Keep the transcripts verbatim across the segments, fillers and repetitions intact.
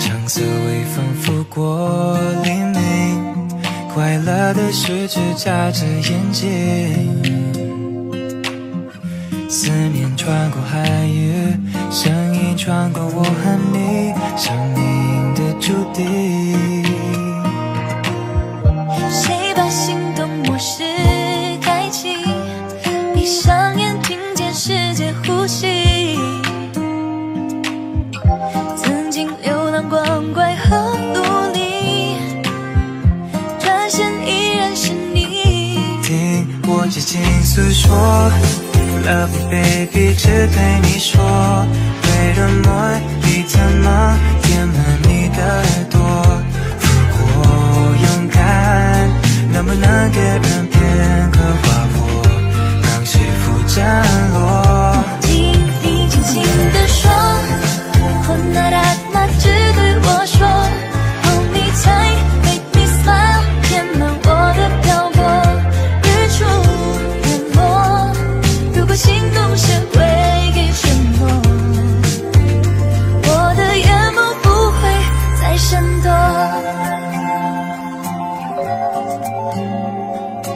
橙色微风拂过黎明，快乐的十指夹着眼睛，思念穿过寒雨，声音穿过我和你生命的注定。 谁把心动模式开启？闭上眼，听见世界呼吸。曾经流浪光怪和陆离，转身依然是你。听我竭尽诉说 ，Love you baby， 只对你说。微软魔力怎么填满你的耳朵？ 能不能给人片刻花火，让幸福降落？请你轻轻地说，或那大妈只对我说 ，Hold me tight, make me smile， 填满我的漂泊。日出日落，如果心动学会给承诺，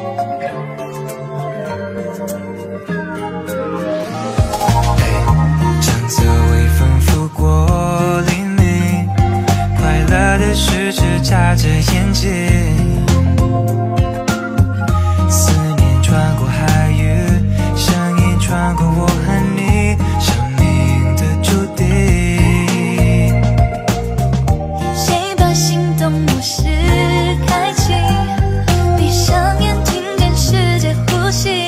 我的眼眸不会再闪躲。 十指夹着眼睛，思念穿过海域，声音穿过我和你生命的注定。谁把心动模式开启？闭上眼，听见世界呼吸。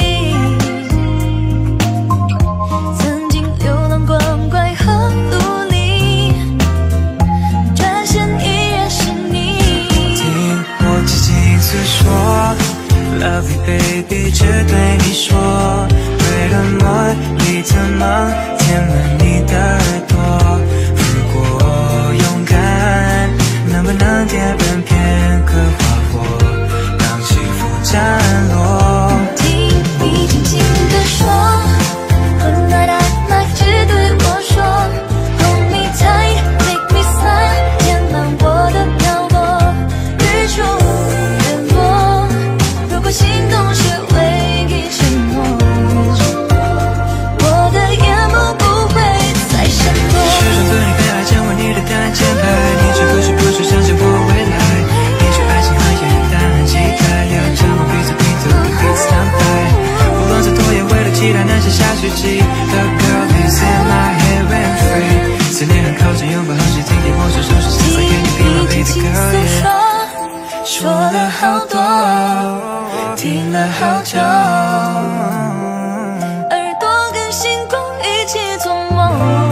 Love you baby， 只对你说。为了我，你怎么填满你的耳朵？如果勇敢，能不能点燃片刻花火，让幸福降落？听你轻轻地说，和那大妈只对我说 ，Hold me tight， make me smile， 填满我的漂泊，日出。 心动学会给沉默，我的眼眸不会再闪躲。始终对你被爱，将我你的答案揭开，你却不知不觉相信我未来，你却爱情很简单，很期待，要掌握彼此拼图，彼此坦白。无论再多也为了期待能写下续集。The girl is in my head and free， 思念很靠近，拥抱很近，听见我说手是心碎，给你冰冷陪的歌。说了好多。 听了好久，耳朵跟星光一起做梦。